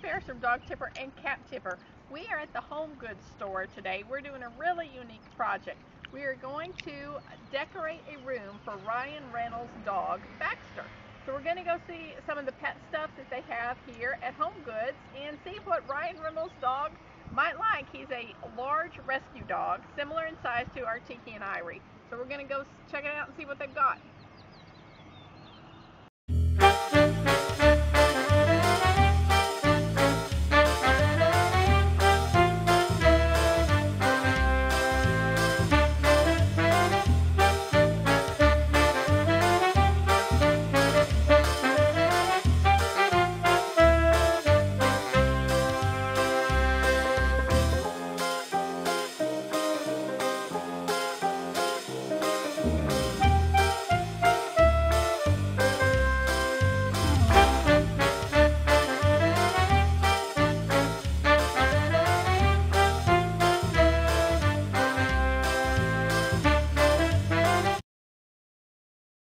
Ferris from Dog Tipper and Cat Tipper. We are at the Home Goods store today. We're doing a really unique project. We are going to decorate a room for Ryan Reynolds' dog, Baxter. So we're going to go see some of the pet stuff that they have here at Home Goods and see what Ryan Reynolds' dog might like. He's a large rescue dog, similar in size to our Tiki and Irie. So we're going to go check it out and see what they've got.